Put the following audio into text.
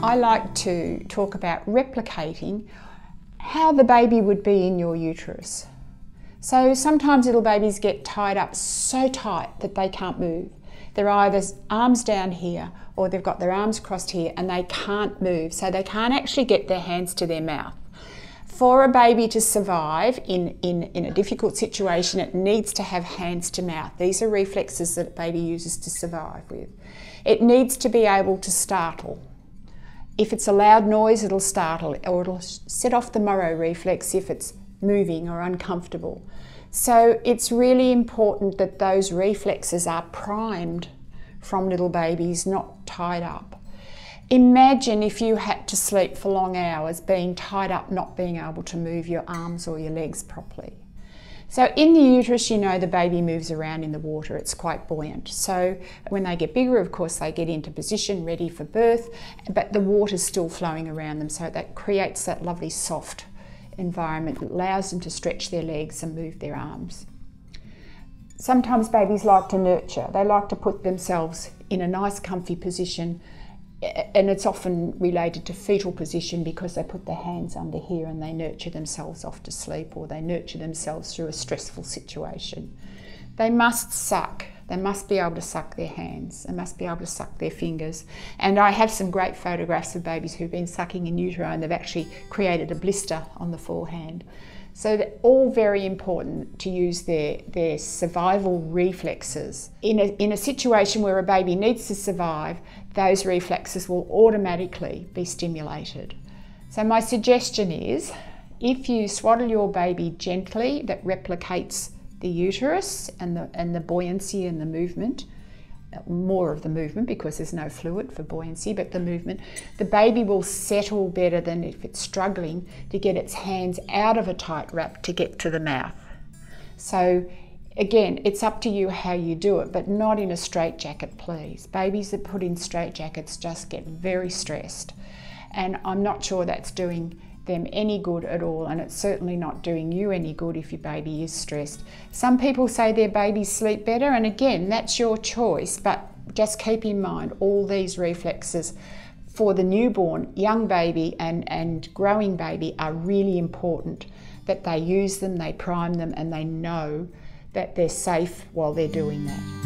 I like to talk about replicating how the baby would be in your uterus. So sometimes little babies get tied up so tight that they can't move. They're either arms down here or they've got their arms crossed here and they can't move, so they can't actually get their hands to their mouth. For a baby to survive in a difficult situation, it needs to have hands to mouth. These are reflexes that a baby uses to survive with. It needs to be able to startle. If it's a loud noise, it'll startle, or it'll set off the Moro reflex if it's moving or uncomfortable. So it's really important that those reflexes are primed from little babies, not tied up. Imagine if you had to sleep for long hours, being tied up, not being able to move your arms or your legs properly. So in the uterus, you know, the baby moves around in the water, it's quite buoyant. So when they get bigger, of course, they get into position ready for birth, but the water's still flowing around them, so that creates that lovely soft environment that allows them to stretch their legs and move their arms. Sometimes babies like to nurture. They like to put themselves in a nice comfy position, and it's often related to fetal position because they put their hands under here and they nurture themselves off to sleep, or they nurture themselves through a stressful situation. They must suck. They must be able to suck their hands. They must be able to suck their fingers. And I have some great photographs of babies who've been sucking in utero and they've actually created a blister on the forehand. So they're all very important to use their survival reflexes. In a situation where a baby needs to survive, those reflexes will automatically be stimulated. So my suggestion is, if you swaddle your baby gently, that replicates the uterus and the buoyancy and the movement, more of the movement because there's no fluid for buoyancy, but the movement, the baby will settle better than if it's struggling to get its hands out of a tight wrap to get to the mouth. So again, it's up to you how you do it, but not in a straitjacket, please. Babies that put in straitjackets just get very stressed, and I'm not sure that's doing them any good at all, and it's certainly not doing you any good if your baby is stressed. Some people say their babies sleep better, and again, that's your choice, but just keep in mind all these reflexes for the newborn, young baby and growing baby are really important, that they use them, they prime them, and they know that they're safe while they're doing that.